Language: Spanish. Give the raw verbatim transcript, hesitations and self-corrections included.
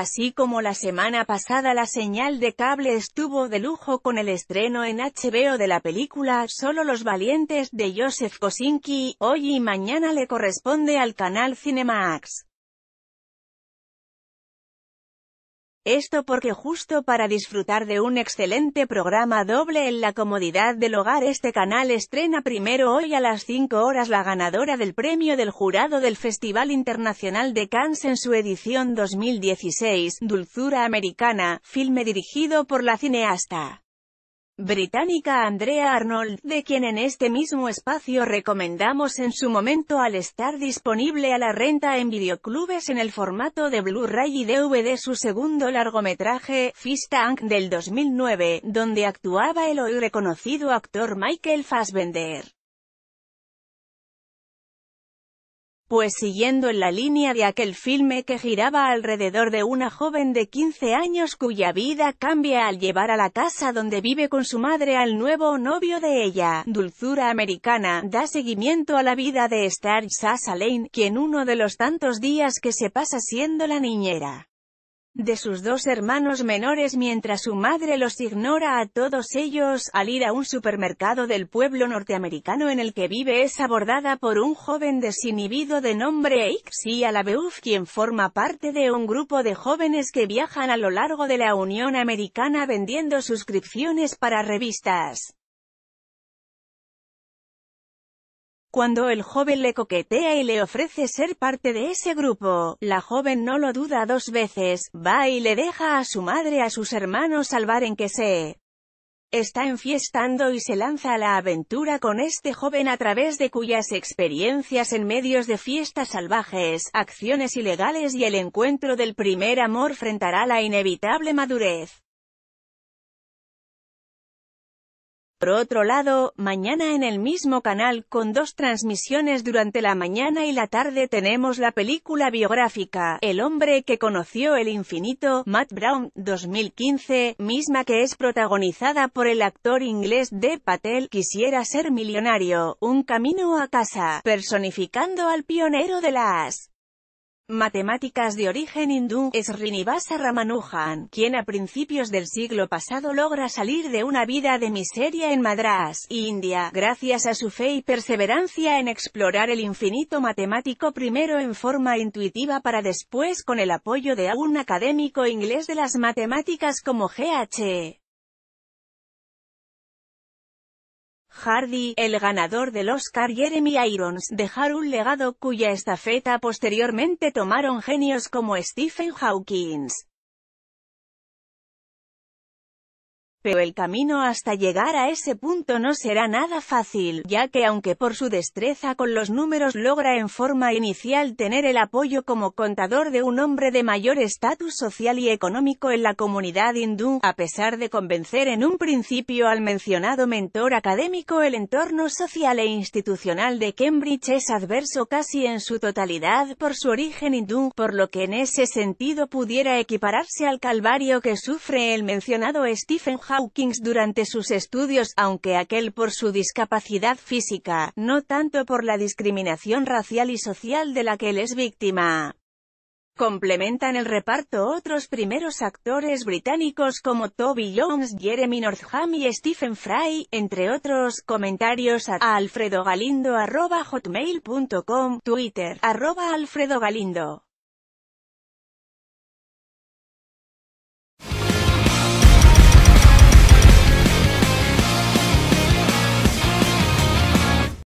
Así como la semana pasada, la señal de cable estuvo de lujo con el estreno en H B O de la película Solo los Valientes de Joseph Kosinski, hoy y mañana le corresponde al canal Cinemax. Esto porque justo para disfrutar de un excelente programa doble en la comodidad del hogar, este canal estrena primero hoy a las cinco horas la ganadora del premio del jurado del Festival Internacional de Cannes en su edición dos mil dieciséis, Dulzura Americana, filme dirigido por la cineasta británica Andrea Arnold, de quien en este mismo espacio recomendamos en su momento al estar disponible a la renta en videoclubes en el formato de Blu-ray y D V D su segundo largometraje, Fish Tank, del dos mil nueve, donde actuaba el hoy reconocido actor Michael Fassbender. Pues siguiendo en la línea de aquel filme que giraba alrededor de una joven de quince años cuya vida cambia al llevar a la casa donde vive con su madre al nuevo novio de ella, Dulzura Americana da seguimiento a la vida de Star Sasha Lane, quien uno de los tantos días que se pasa siendo la niñera de sus dos hermanos menores mientras su madre los ignora a todos ellos, al ir a un supermercado del pueblo norteamericano en el que vive es abordada por un joven desinhibido de nombre Aixi Alabeuf, quien forma parte de un grupo de jóvenes que viajan a lo largo de la Unión Americana vendiendo suscripciones para revistas. Cuando el joven le coquetea y le ofrece ser parte de ese grupo, la joven no lo duda dos veces, va y le deja a su madre a sus hermanos al bar en que se está enfiestando y se lanza a la aventura con este joven, a través de cuyas experiencias en medios de fiestas salvajes, acciones ilegales y el encuentro del primer amor enfrentará la inevitable madurez. Por otro lado, mañana en el mismo canal con dos transmisiones durante la mañana y la tarde tenemos la película biográfica El Hombre Que Conoció el Infinito, Matt Brown, dos mil quince, misma que es protagonizada por el actor inglés Dev Patel. Quisiera ser millonario, un camino a casa, personificando al pionero de las matemáticas de origen hindú, Srinivasa Ramanujan, quien a principios del siglo pasado logra salir de una vida de miseria en Madrás, India, gracias a su fe y perseverancia en explorar el infinito matemático, primero en forma intuitiva para después con el apoyo de un académico inglés de las matemáticas como G H Hardy, el ganador del Oscar Jeremy Irons, dejar un legado cuya estafeta posteriormente tomaron genios como Stephen Hawking. Pero el camino hasta llegar a ese punto no será nada fácil, ya que aunque por su destreza con los números logra en forma inicial tener el apoyo como contador de un hombre de mayor estatus social y económico en la comunidad hindú, a pesar de convencer en un principio al mencionado mentor académico, el entorno social e institucional de Cambridge es adverso casi en su totalidad por su origen hindú, por lo que en ese sentido pudiera equipararse al calvario que sufre el mencionado Stephen Hawking durante sus estudios, aunque aquel por su discapacidad física, no tanto por la discriminación racial y social de la que él es víctima. Complementan el reparto otros primeros actores británicos como Toby Jones, Jeremy Northam y Stephen Fry, entre otros. Comentarios a alfredogalindo arroba hotmail punto com, Twitter, arroba alfredogalindo.